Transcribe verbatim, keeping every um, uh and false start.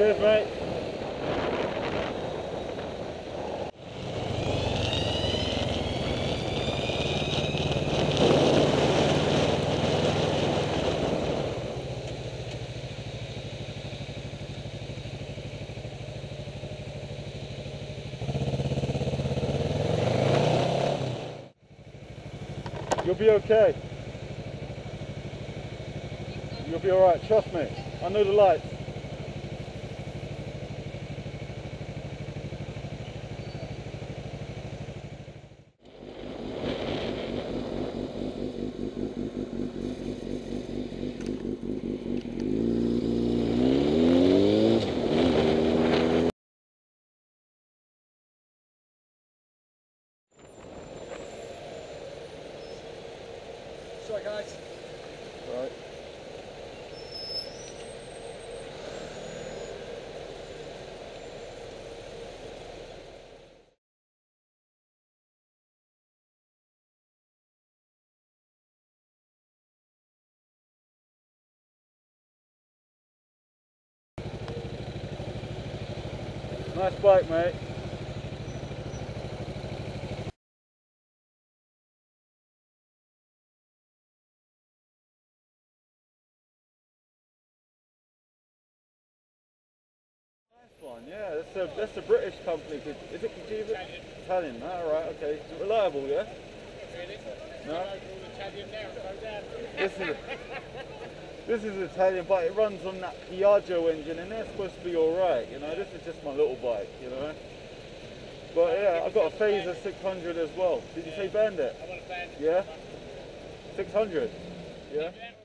Cheers, mate. You'll be okay. You'll be alright, trust me. I know the lights. Sorry guys. Right. Nice bike, mate. Nice one, yeah. That's a that's a British company. Is it Italian? Italian. All oh, right, okay. Is it reliable, yeah? No. This is this is an Italian bike. It runs on that Piaggio engine, and they're supposed to be all right. You know, this is just my little bike. You know. But yeah, I've got a Fazer six hundred as well. Did you say Bandit? I want a Bandit. Yeah. six hundred. Yeah.